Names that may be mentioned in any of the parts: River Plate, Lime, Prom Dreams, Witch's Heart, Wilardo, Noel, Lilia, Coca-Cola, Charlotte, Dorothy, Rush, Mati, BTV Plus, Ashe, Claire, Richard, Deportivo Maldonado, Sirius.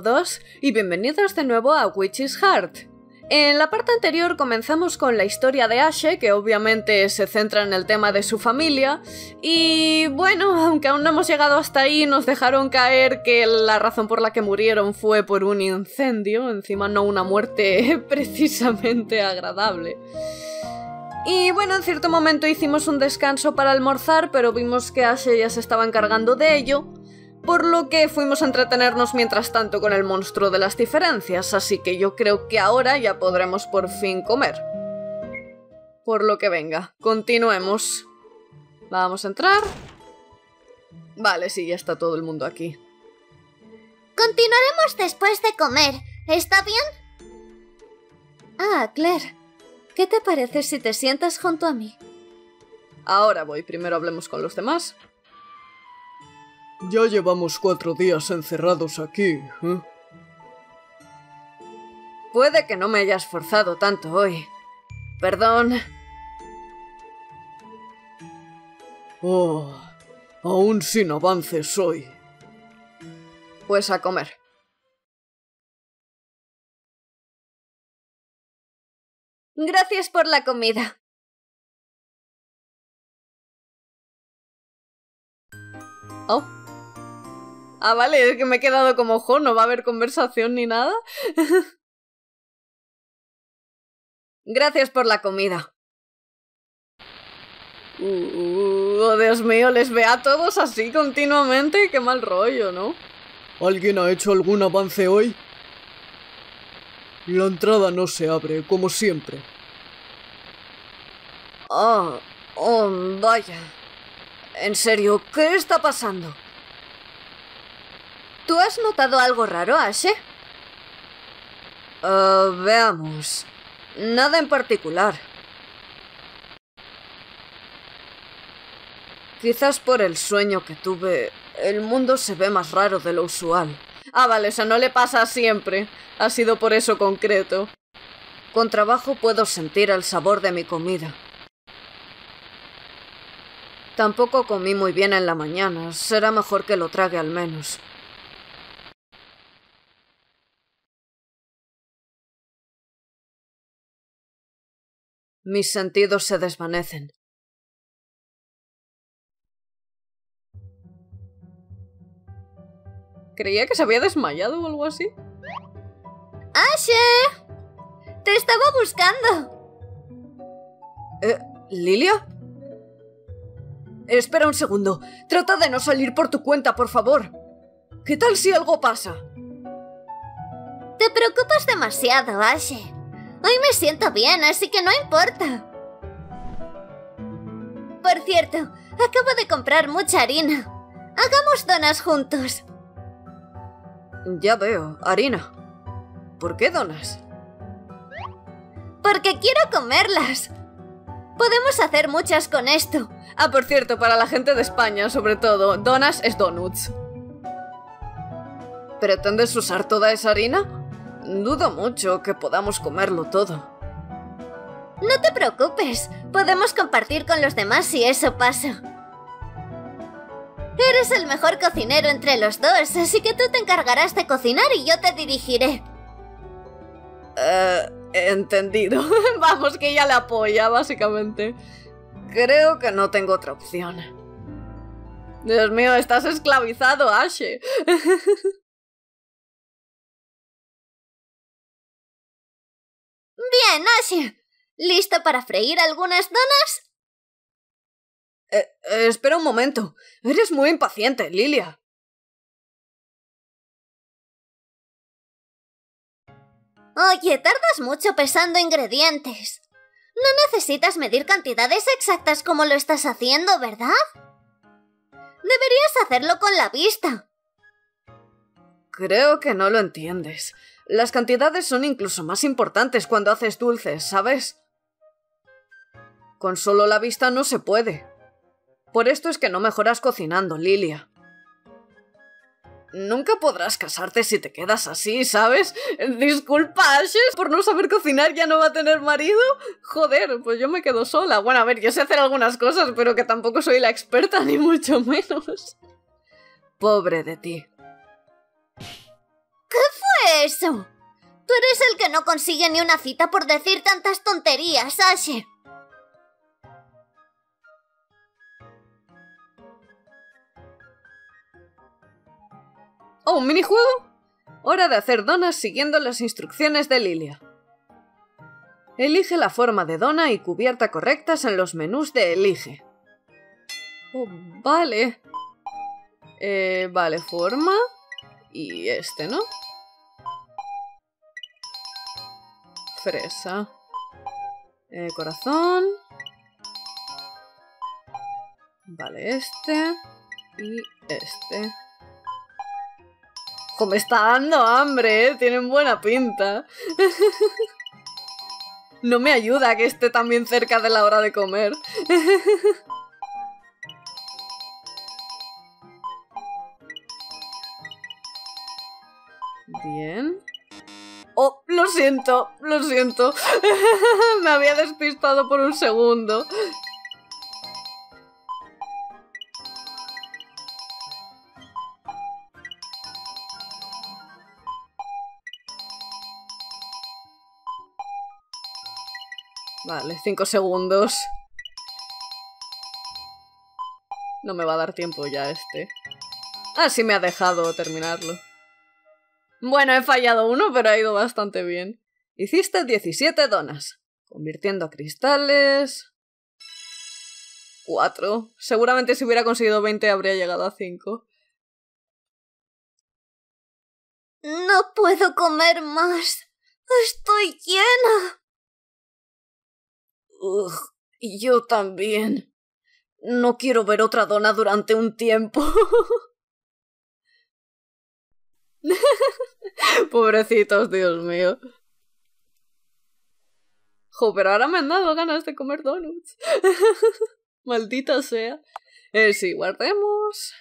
todos y bienvenidos de nuevo a Witch's Heart. En la parte anterior comenzamos con la historia de Ashe, que obviamente se centra en el tema de su familia, y bueno, aunque aún no hemos llegado hasta ahí, nos dejaron caer que la razón por la que murieron fue por un incendio, encima no una muerte precisamente agradable. Y bueno, en cierto momento hicimos un descanso para almorzar, pero vimos que Ashe ya se estaba encargando de ello, por lo que fuimos a entretenernos mientras tanto con el monstruo de las diferencias, así que yo creo que ahora ya podremos por fin comer. Por lo que venga, continuemos. Vamos a entrar. Vale, sí, ya está todo el mundo aquí. Continuaremos después de comer, ¿está bien? Ah, Claire, ¿qué te parece si te sientas junto a mí? Ahora voy, primero hablemos con los demás. Ya llevamos 4 días encerrados aquí, ¿eh? Puede que no me haya esforzado tanto hoy. Perdón. Oh, aún sin avances hoy. Pues a comer. Gracias por la comida. Oh. Ah, vale, es que me he quedado como ojo, no va a haber conversación ni nada. Gracias por la comida. Oh, Dios mío, les ve a todos así continuamente. Qué mal rollo, ¿no? ¿Alguien ha hecho algún avance hoy? La entrada no se abre, como siempre. Ah, oh, vaya. En serio, ¿qué está pasando? ¿Tú has notado algo raro, Ashe? Veamos. Nada en particular. Quizás por el sueño que tuve, el mundo se ve más raro de lo usual. Ah, vale, o sea, no le pasa siempre. Ha sido por eso concreto. Con trabajo puedo sentir el sabor de mi comida. Tampoco comí muy bien en la mañana. Será mejor que lo trague al menos. Mis sentidos se desvanecen. Creía que se había desmayado o algo así. ¡Ashe! ¡Te estaba buscando! ¿Lilia? Espera un segundo. Trata de no salir por tu cuenta, por favor. ¿Qué tal si algo pasa? Te preocupas demasiado, Ashe. Hoy me siento bien, así que no importa. Por cierto, acabo de comprar mucha harina. Hagamos donas juntos. Ya veo, harina. ¿Por qué donas? Porque quiero comerlas. Podemos hacer muchas con esto. Ah, por cierto, para la gente de España, sobre todo, donas es donuts. ¿Pretendes usar toda esa harina? Dudo mucho que podamos comerlo todo. No te preocupes, podemos compartir con los demás si eso pasa. Eres el mejor cocinero entre los dos, así que tú te encargarás de cocinar y yo te dirigiré. Entendido. Vamos, que ella le apoya, básicamente. Creo que no tengo otra opción. Dios mío, estás esclavizado, Ashe. Bien, Ashe. ¿Listo para freír algunas donas? Espera un momento. Eres muy impaciente, Lilia. Oye, tardas mucho pesando ingredientes. No necesitas medir cantidades exactas como lo estás haciendo, ¿verdad? Deberías hacerlo con la vista. Creo que no lo entiendes. Las cantidades son incluso más importantes cuando haces dulces, ¿sabes? Con solo la vista no se puede. Por esto es que no mejoras cocinando, Lilia. Nunca podrás casarte si te quedas así, ¿sabes? Disculpa, Ashe, por no saber cocinar ya no va a tener marido. Joder, pues yo me quedo sola. Bueno, a ver, yo sé hacer algunas cosas, pero que tampoco soy la experta, ni mucho menos. Pobre de ti. ¿Qué fue eso? Tú eres el que no consigue ni una cita por decir tantas tonterías, Ashe. ¿Oh, un minijuego? Hora de hacer donas siguiendo las instrucciones de Lilia. Elige la forma de dona y cubierta correctas en los menús de Elige. Oh, vale. Vale, forma. Y este, ¿no? Fresa. Corazón. Vale, este. Y este. ¡Jo, me está dando hambre, eh! Tienen buena pinta. No me ayuda que esté también cerca de la hora de comer. Bien. Oh, lo siento, lo siento. Me había despistado por un segundo. Vale, 5 segundos. No me va a dar tiempo ya este. Ah, sí me ha dejado terminarlo. Bueno, he fallado uno, pero ha ido bastante bien. Hiciste 17 donas. Convirtiendo a cristales... 4. Seguramente si hubiera conseguido 20 habría llegado a 5. No puedo comer más. Estoy llena. Ugh, yo también. No quiero ver otra dona durante un tiempo. Pobrecitos, Dios mío. Jo, pero ahora me han dado ganas de comer donuts. Maldita sea. Sí, guardemos.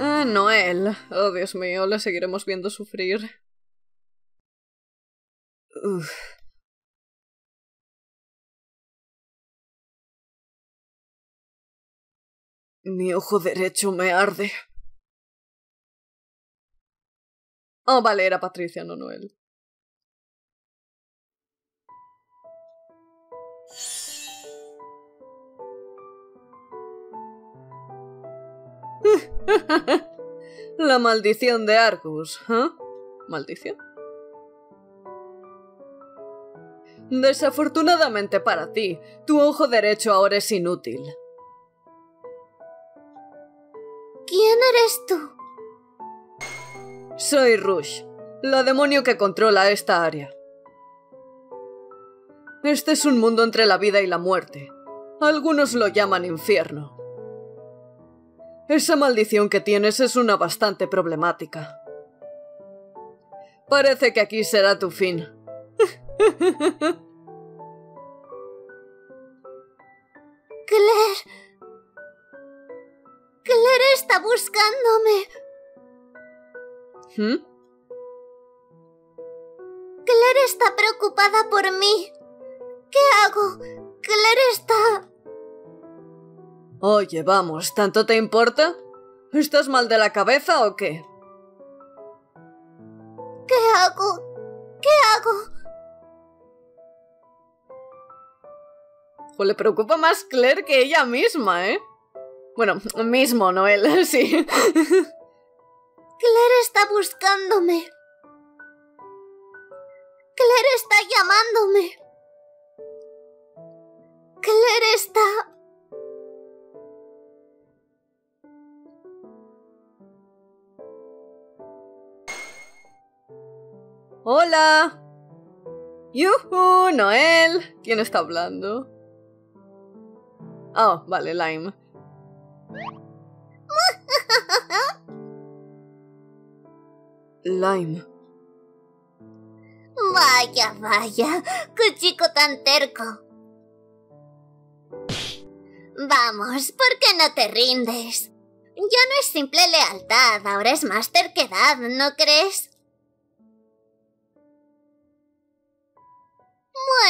Ah, Noel. Oh, Dios mío, le seguiremos viendo sufrir. Uf. Mi ojo derecho me arde. Oh, vale, era Patricia, no Noel. La maldición de Argus, ¿eh? ¿Maldición? Desafortunadamente para ti, tu ojo derecho ahora es inútil. ¿Quién eres tú? Soy Rush, la demonio que controla esta área. Este es un mundo entre la vida y la muerte. Algunos lo llaman infierno. Esa maldición que tienes es una bastante problemática. Parece que aquí será tu fin. Claire. Claire está buscándome. ¿Mm? Claire está preocupada por mí. ¿Qué hago? Claire está... Oye, vamos, ¿tanto te importa? ¿Estás mal de la cabeza o qué? ¿Qué hago? ¿Qué hago? Pues le preocupa más Claire que ella misma, ¿eh? Bueno, mismo, Noel, sí. Claire está buscándome. Claire está llamándome. Claire está... ¡Hola! ¡Yuhu, Noel! ¿Quién está hablando? Oh, vale, Lime. Lime. Vaya, vaya, qué chico tan terco. Vamos, ¿por qué no te rindes? Ya no es simple lealtad, ahora es más terquedad, ¿no crees?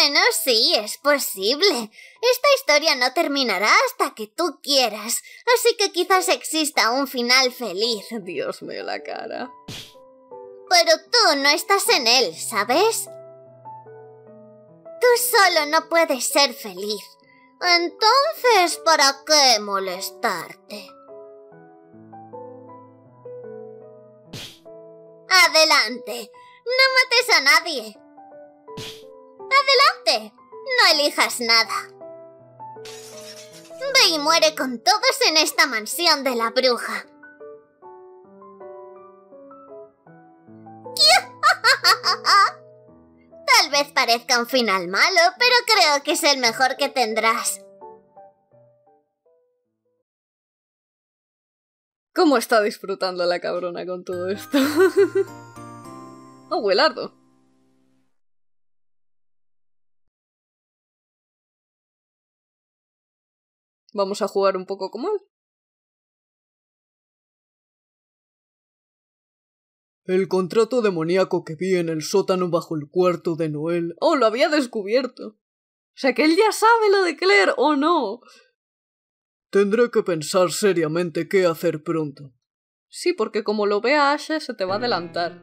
Bueno, sí, es posible. Esta historia no terminará hasta que tú quieras, así que quizás exista un final feliz. Dios mío, la cara. Pero tú no estás en él, ¿sabes? Tú solo no puedes ser feliz. Entonces, ¿para qué molestarte? ¡Adelante! ¡No mates a nadie! ¡Adelante! ¡No elijas nada! Ve y muere con todos en esta mansión de la bruja. Tal vez parezca un final malo, pero creo que es el mejor que tendrás. ¿Cómo está disfrutando la cabrona con todo esto? ¡Oh, Wilardo! Vamos a jugar un poco como él. El contrato demoníaco que vi en el sótano bajo el cuarto de Noel. ¡Oh, lo había descubierto! O sea, que él ya sabe lo de Claire, ¿o no? Tendré que pensar seriamente qué hacer pronto. Sí, porque como lo vea Ashe, se te va a adelantar.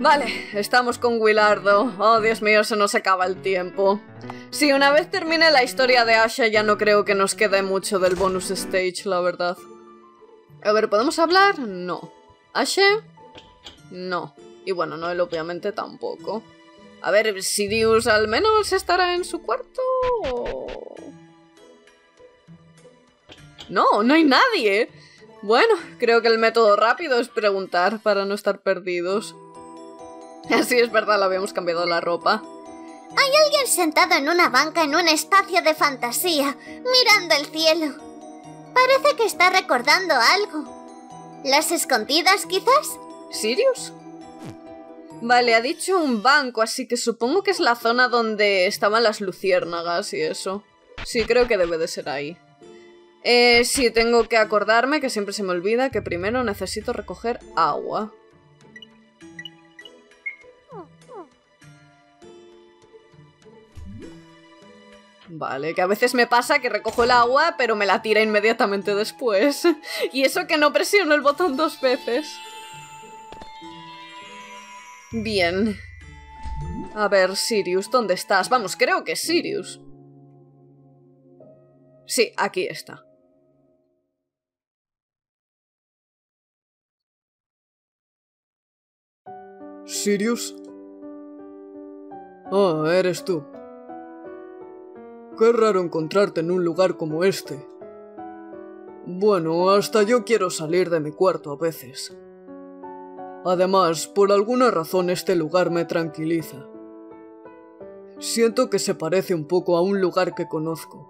Vale, estamos con Wilardo. Oh, Dios mío, se nos acaba el tiempo. Sí, una vez termine la historia de Ashe, ya no creo que nos quede mucho del bonus stage, la verdad. A ver, ¿podemos hablar? No. ¿Ashe? No. Y bueno, Noel obviamente tampoco. A ver, Sirius al menos estará en su cuarto. No, no hay nadie. Bueno, creo que el método rápido es preguntar para no estar perdidos. Así es verdad, le habíamos cambiado la ropa. Hay alguien sentado en una banca en un espacio de fantasía, mirando el cielo. Parece que está recordando algo. ¿Las escondidas, quizás? ¿Sirius? Vale, ha dicho un banco, así que supongo que es la zona donde estaban las luciérnagas y eso. Sí, creo que debe de ser ahí. Sí, tengo que acordarme, que siempre se me olvida, que primero necesito recoger agua. Vale, que a veces me pasa que recojo el agua, pero me la tira inmediatamente después. Y eso que no presiono el botón dos veces. Bien. A ver, Sirius, ¿dónde estás? Vamos, creo que es Sirius. Sí, aquí está. ¿Sirius? Oh, eres tú. Qué raro encontrarte en un lugar como este. Bueno, hasta yo quiero salir de mi cuarto a veces. Además, por alguna razón este lugar me tranquiliza. Siento que se parece un poco a un lugar que conozco.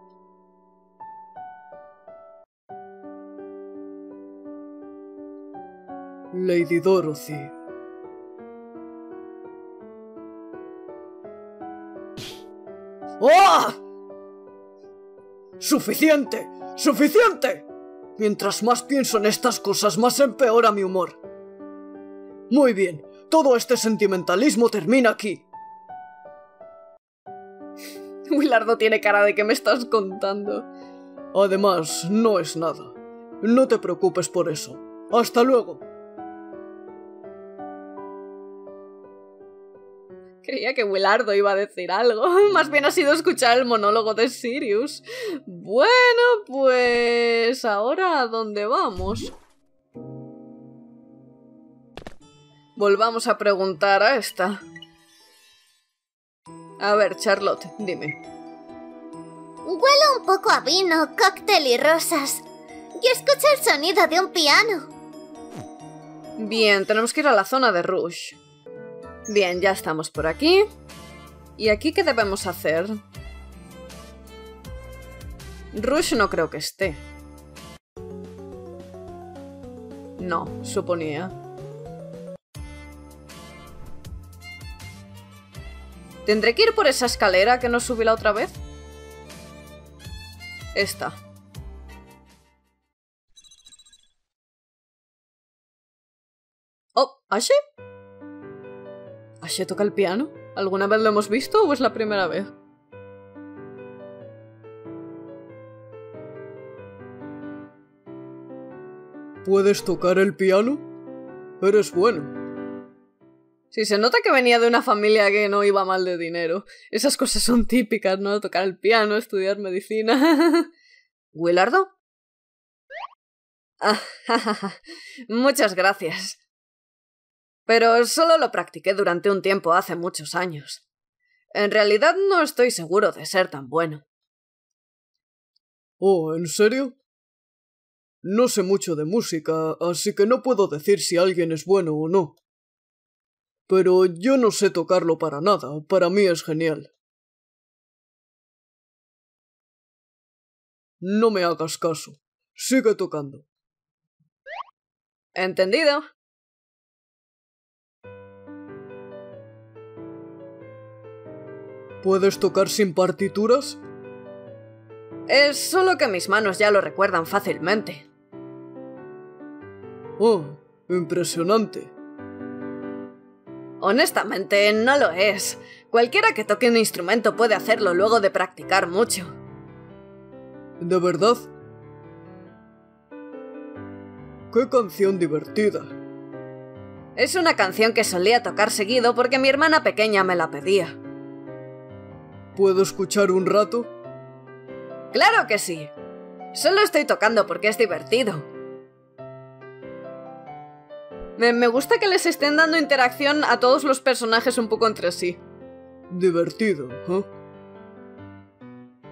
Lady Dorothy. ¡Oh! ¡Suficiente! ¡Suficiente! Mientras más pienso en estas cosas, más empeora mi humor. Muy bien, todo este sentimentalismo termina aquí. Wilardo tiene cara de que me estás contando. Además, no es nada. No te preocupes por eso. ¡Hasta luego! Creía que Wilardo iba a decir algo. Más bien ha sido escuchar el monólogo de Sirius. Bueno, pues... ¿ahora a dónde vamos? Volvamos a preguntar a esta. A ver, Charlotte, dime. Huele un poco a vino, cóctel y rosas. Y escucha el sonido de un piano. Bien, tenemos que ir a la zona de Rush. Bien, ya estamos por aquí. ¿Y aquí qué debemos hacer? Rush no creo que esté. No, suponía. ¿Tendré que ir por esa escalera que no subí la otra vez? Esta. Oh, ¿Ashe? ¿Ashe toca el piano? ¿Alguna vez lo hemos visto o es la primera vez? ¿Puedes tocar el piano? Eres bueno. Sí, se nota que venía de una familia que no iba mal de dinero. Esas cosas son típicas, ¿no? Tocar el piano, estudiar medicina... ¿Wilardo? Muchas gracias. Pero solo lo practiqué durante un tiempo hace muchos años. En realidad no estoy seguro de ser tan bueno. Oh, ¿en serio? No sé mucho de música, así que no puedo decir si alguien es bueno o no. Pero yo no sé tocarlo para nada, para mí es genial. No me hagas caso, sigue tocando. Entendido. ¿Puedes tocar sin partituras? Es solo que mis manos ya lo recuerdan fácilmente. Oh, impresionante. Honestamente, no lo es. Cualquiera que toque un instrumento puede hacerlo luego de practicar mucho. ¿De verdad? ¡Qué canción divertida! Es una canción que solía tocar seguido porque mi hermana pequeña me la pedía. ¿Puedo escuchar un rato? ¡Claro que sí! Solo estoy tocando porque es divertido. Me gusta que les estén dando interacción a todos los personajes un poco entre sí. Divertido, ¿eh?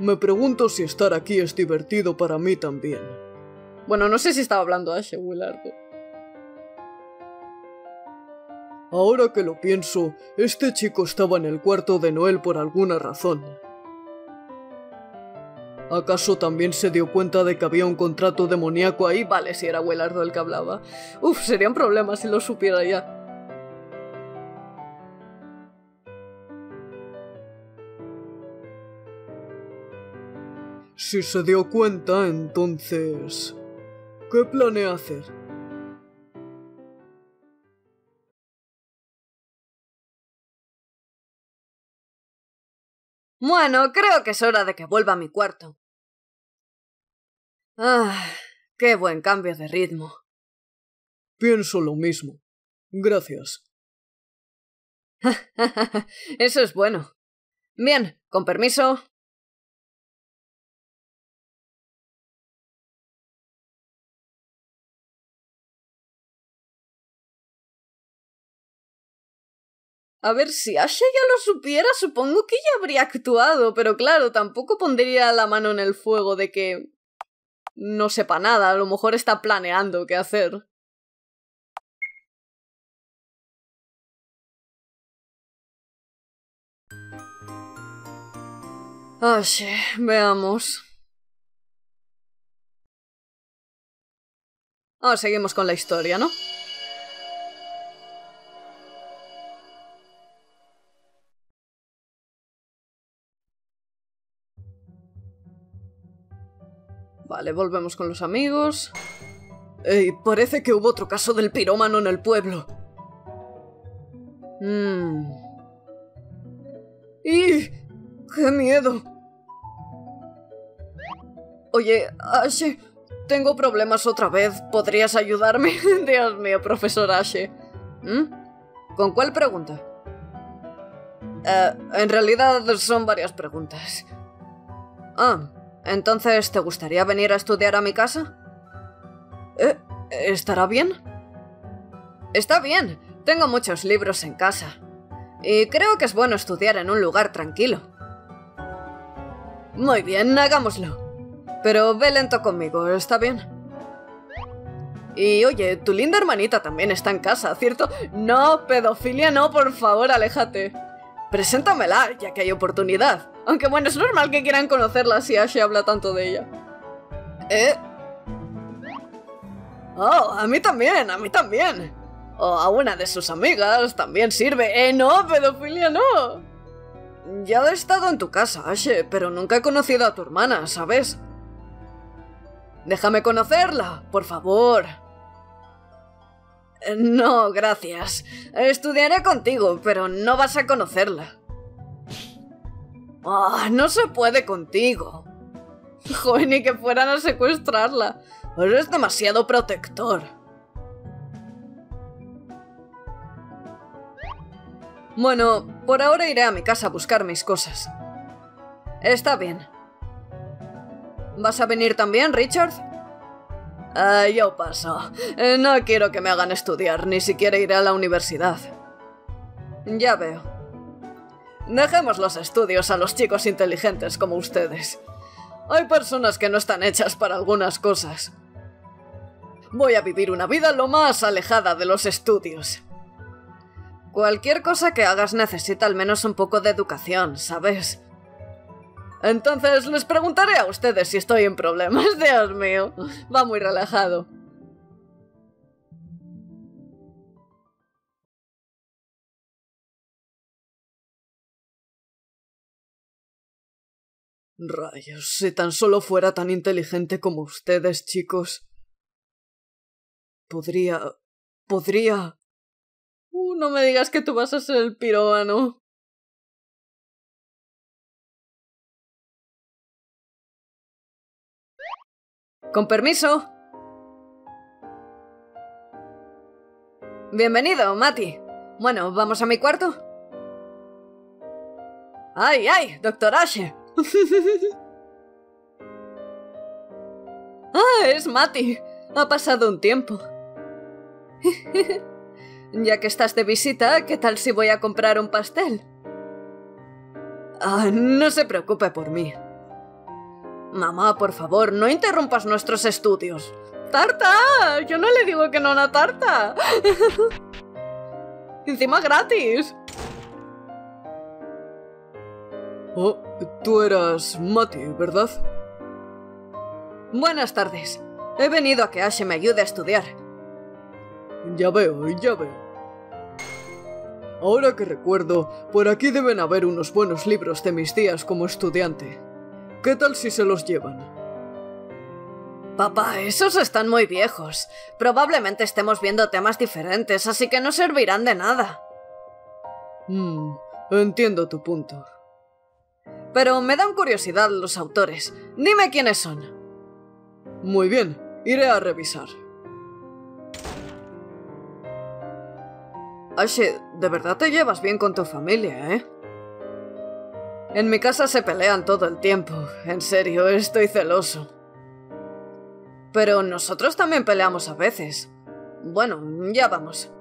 Me pregunto si estar aquí es divertido para mí también. Bueno, no sé si estaba hablando Ashe, Wilardo. Ahora que lo pienso, este chico estaba en el cuarto de Noel por alguna razón. ¿Acaso también se dio cuenta de que había un contrato demoníaco ahí? Vale, si era Wilardo el que hablaba. Uf, sería un problema si lo supiera ya. Si se dio cuenta, entonces... ¿qué planea hacer? Bueno, creo que es hora de que vuelva a mi cuarto. Ah, qué buen cambio de ritmo. Pienso lo mismo. Gracias. Eso es bueno. Bien, con permiso. A ver, si Ashe ya lo supiera, supongo que ya habría actuado, pero claro, tampoco pondría la mano en el fuego de que no sepa nada, a lo mejor está planeando qué hacer. Ashe, veamos. Ahora seguimos con la historia, ¿no? Vale, volvemos con los amigos. Ey, parece que hubo otro caso del pirómano en el pueblo. ¡Y qué miedo! Oye, Ashe, tengo problemas otra vez. ¿Podrías ayudarme? Dios mío, profesor Ashe. ¿Con cuál pregunta? En realidad son varias preguntas. Ah... ¿entonces te gustaría venir a estudiar a mi casa? ¿Estará bien? Está bien. Tengo muchos libros en casa. Y creo que es bueno estudiar en un lugar tranquilo. Muy bien, hagámoslo. Pero ve lento conmigo, ¿está bien? Y oye, tu linda hermanita también está en casa, ¿cierto? No, pedofilia no, por favor, aléjate. Preséntamela, ya que hay oportunidad. Aunque bueno, es normal que quieran conocerla si Ashe habla tanto de ella. Oh, a mí también, a mí también. O a una de sus amigas también sirve. No, pedofilia no. Ya he estado en tu casa, Ashe, pero nunca he conocido a tu hermana, ¿sabes? Déjame conocerla, por favor. No, gracias. Estudiaré contigo, pero no vas a conocerla. Oh, no se puede contigo. Joder, ni que fueran a secuestrarla. Eres demasiado protector. Bueno, por ahora iré a mi casa a buscar mis cosas. Está bien. ¿Vas a venir también, Richard? Yo paso. No quiero que me hagan estudiar, ni siquiera iré a la universidad. Ya veo. Dejemos los estudios a los chicos inteligentes como ustedes. Hay personas que no están hechas para algunas cosas. Voy a vivir una vida lo más alejada de los estudios. Cualquier cosa que hagas necesita al menos un poco de educación, ¿sabes? Entonces les preguntaré a ustedes si estoy en problemas. Dios mío, va muy relajado. Rayos, si tan solo fuera tan inteligente como ustedes, chicos. Podría... no me digas que tú vas a ser el pirómano. Con permiso. Bienvenido, Mati. Bueno, ¿vamos a mi cuarto? ¡Ay, ay! ¡Doctor Ashe! ¡Ah, es Mati! Ha pasado un tiempo. Ya que estás de visita, ¿qué tal si voy a comprar un pastel? Ah, no se preocupe por mí. Mamá, por favor, no interrumpas nuestros estudios. ¡Tarta! Yo no le digo que no a una tarta. Encima gratis. Oh, tú eras Mati, ¿verdad? Buenas tardes. He venido a que Ashe me ayude a estudiar. Ya veo, ya veo. Ahora que recuerdo, por aquí deben haber unos buenos libros de mis días como estudiante. ¿Qué tal si se los llevan? Papá, esos están muy viejos. Probablemente estemos viendo temas diferentes, así que no servirán de nada. Entiendo tu punto. Pero me dan curiosidad los autores. Dime quiénes son. Muy bien, iré a revisar. Ashe, de verdad te llevas bien con tu familia, ¿eh? En mi casa se pelean todo el tiempo. En serio, estoy celoso. Pero nosotros también peleamos a veces. Bueno, ya vamos.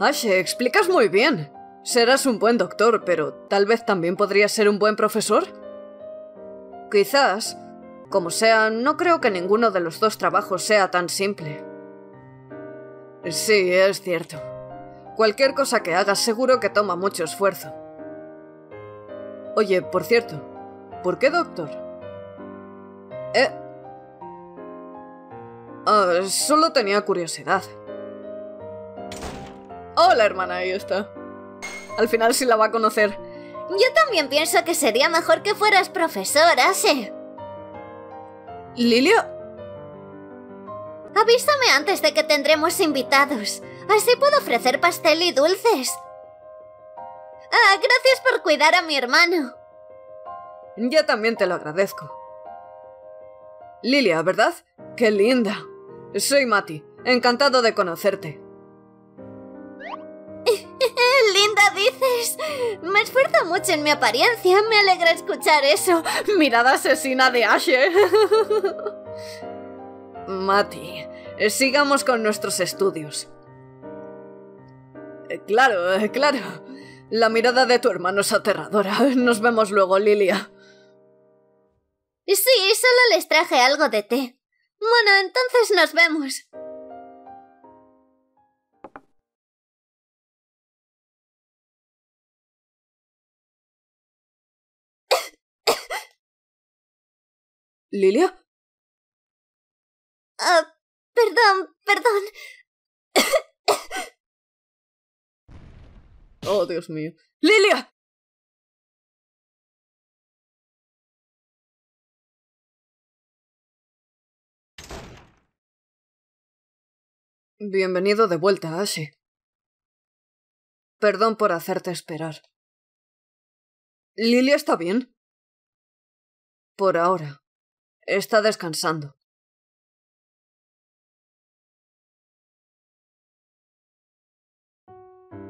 Ashe, explicas muy bien. Serás un buen doctor, pero tal vez también podrías ser un buen profesor. Quizás, como sea, no creo que ninguno de los dos trabajos sea tan simple. Sí, es cierto. Cualquier cosa que hagas seguro que toma mucho esfuerzo. Oye, por cierto, ¿por qué doctor? Solo tenía curiosidad. Hola, hermana, ahí está. Al final sí la va a conocer. Yo también pienso que sería mejor que fueras profesora, Ashe. ¿Lilia? Avísame antes de que tendremos invitados. Así puedo ofrecer pastel y dulces. Ah, gracias por cuidar a mi hermano. Yo también te lo agradezco. Lilia, ¿verdad? ¡Qué linda! Soy Mati. Encantado de conocerte. Linda, dices. Me esfuerzo mucho en mi apariencia. Me alegra escuchar eso. Mirada asesina de Ashe. Mati, sigamos con nuestros estudios. Claro, claro. La mirada de tu hermano es aterradora. Nos vemos luego, Lilia. Sí, solo les traje algo de té. Bueno, entonces nos vemos. ¿Lilia? Perdón. Oh, Dios mío. ¡Lilia! Bienvenido de vuelta, Ashe. Perdón por hacerte esperar. ¿Lilia está bien? Por ahora. Está descansando.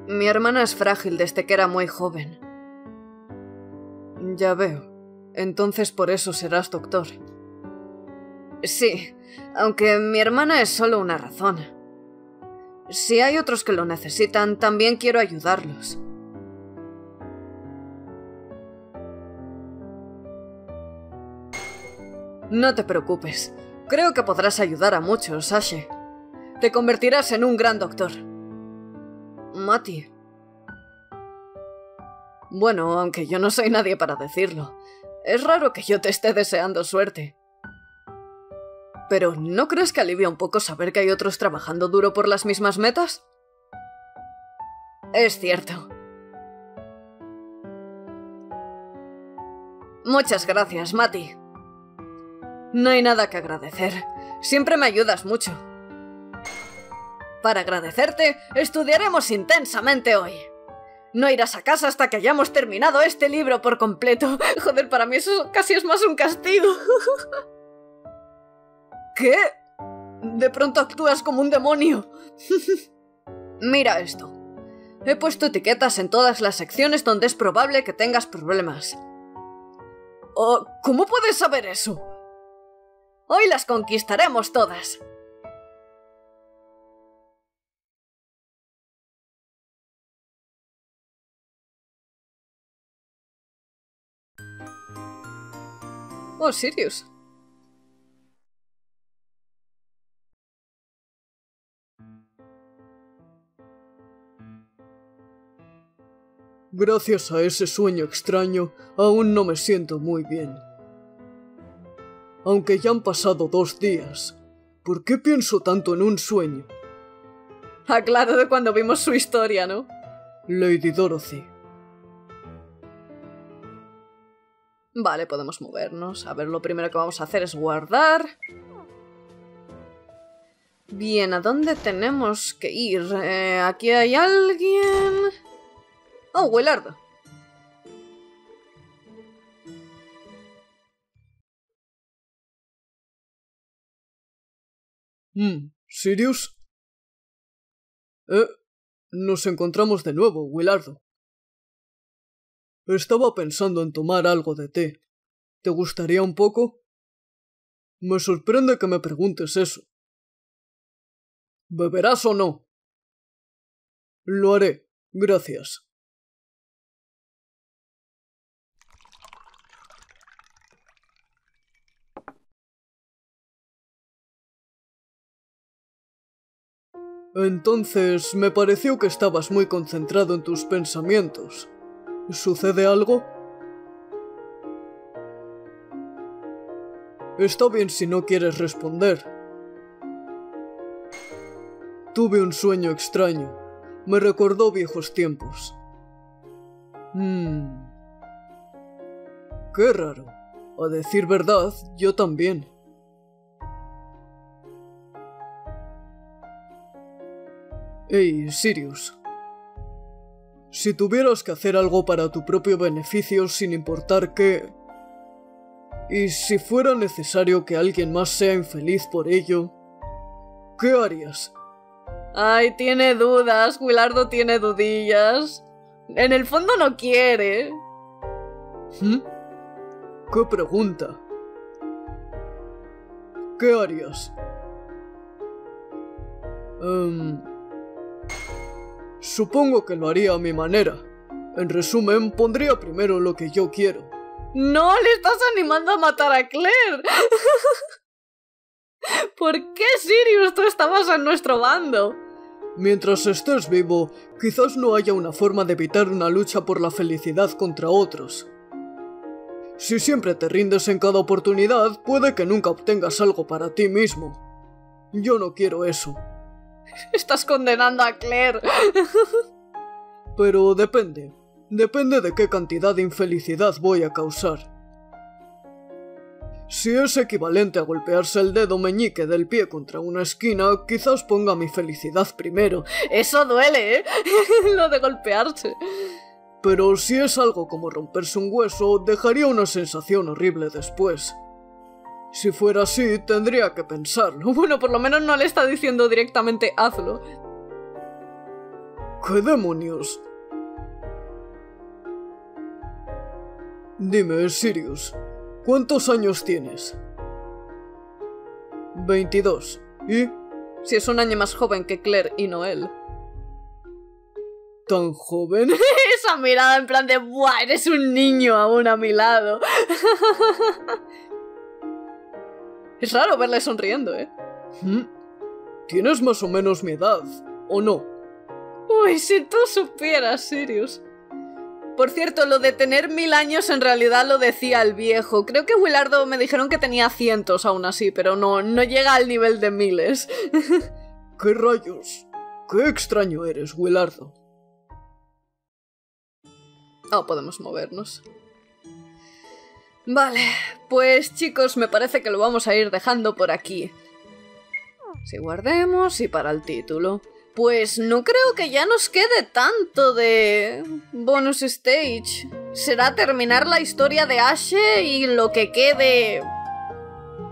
Mi hermana es frágil desde que era muy joven. Ya veo. Entonces por eso serás doctor. Sí, aunque mi hermana es solo una razón. Si hay otros que lo necesitan, también quiero ayudarlos. No te preocupes. Creo que podrás ayudar a muchos, Ashe. Te convertirás en un gran doctor. Mati. Bueno, aunque yo no soy nadie para decirlo. Es raro que yo te esté deseando suerte. ¿Pero no crees que alivia un poco saber que hay otros trabajando duro por las mismas metas? Es cierto. Muchas gracias, Mati. No hay nada que agradecer. Siempre me ayudas mucho. Para agradecerte, estudiaremos intensamente hoy. No irás a casa hasta que hayamos terminado este libro por completo. Joder, para mí eso casi es más un castigo. ¿Qué? De pronto actúas como un demonio. Mira esto. He puesto etiquetas en todas las secciones donde es probable que tengas problemas. Oh, ¿cómo puedes saber eso? Hoy las conquistaremos todas. Oh, Sirius. Gracias a ese sueño extraño, aún no me siento muy bien. Aunque ya han pasado 2 días, ¿por qué pienso tanto en un sueño? Ah, claro, de cuando vimos su historia, ¿no? Lady Dorothy. Vale, podemos movernos. A ver, lo primero que vamos a hacer es guardar. Bien, ¿a dónde tenemos que ir? Aquí hay alguien... ¡Oh, Wilardo! ¿Sirius? Nos encontramos de nuevo, Wilardo. Estaba pensando en tomar algo de té. ¿Te gustaría un poco? Me sorprende que me preguntes eso. ¿Beberás o no? Lo haré, gracias. Entonces, me pareció que estabas muy concentrado en tus pensamientos. ¿Sucede algo? Está bien si no quieres responder. Tuve un sueño extraño. Me recordó viejos tiempos. Qué raro. A decir verdad, yo también. Hey, Sirius. Si tuvieras que hacer algo para tu propio beneficio sin importar qué... y si fuera necesario que alguien más sea infeliz por ello... ¿qué harías? Ay, tiene dudas. Wilardo tiene dudillas. En el fondo no quiere. ¿Qué pregunta? ¿Qué harías? Supongo que lo haría a mi manera. En resumen, pondría primero lo que yo quiero. ¡No! ¡Le estás animando a matar a Claire! ¿Por qué, Sirius? Tú estabas en nuestro bando. Mientras estés vivo, quizás no haya una forma de evitar una lucha por la felicidad contra otros. Si siempre te rindes en cada oportunidad, puede que nunca obtengas algo para ti mismo. Yo no quiero eso. Estás condenando a Claire. Pero depende. Depende de qué cantidad de infelicidad voy a causar. Si es equivalente a golpearse el dedo meñique del pie contra una esquina, quizás ponga mi felicidad primero. ¡Eso duele, eh! Lo de golpearse. Pero si es algo como romperse un hueso, dejaría una sensación horrible después. Si fuera así, tendría que pensarlo. Bueno, por lo menos no le está diciendo directamente hazlo. ¿Qué demonios? Dime, Sirius, ¿cuántos años tienes? 22. ¿Y? Si es un año más joven que Claire y Noel. ¿Tan joven? Esa mirada en plan de ¡buah! Eres un niño aún a mi lado. Es raro verle sonriendo, ¿eh? Tienes más o menos mi edad, ¿o no? Uy, si tú supieras, Sirius. Por cierto, lo de tener 1000 años en realidad lo decía el viejo. Creo que Wilardo me dijeron que tenía cientos aún así, pero no llega al nivel de miles. ¿Qué rayos? Qué extraño eres, Wilardo. Ah, podemos movernos. Vale, pues chicos, me parece que lo vamos a ir dejando por aquí. Si guardemos y para el título. Pues no creo que ya nos quede tanto de bonus stage. Será terminar la historia de Ashe y lo que quede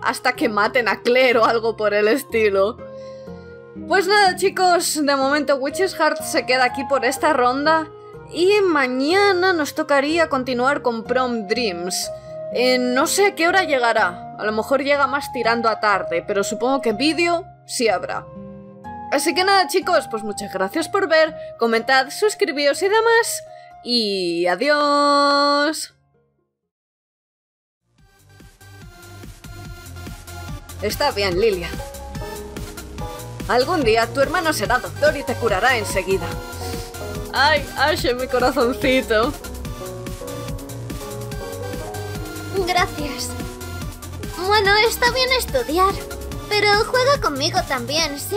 hasta que maten a Claire o algo por el estilo. Pues nada chicos, de momento Witch's Heart se queda aquí por esta ronda. Y mañana nos tocaría continuar con Prom Dreams. No sé a qué hora llegará. A lo mejor llega más tirando a tarde, pero supongo que vídeo sí habrá. Así que nada chicos, pues muchas gracias por ver, comentad, suscribíos y demás, y adiós. Está bien, Lilia. Algún día tu hermano será doctor y te curará enseguida. ¡Ay, Ashe, mi corazoncito! Gracias. Bueno, está bien estudiar, pero juega conmigo también, ¿sí?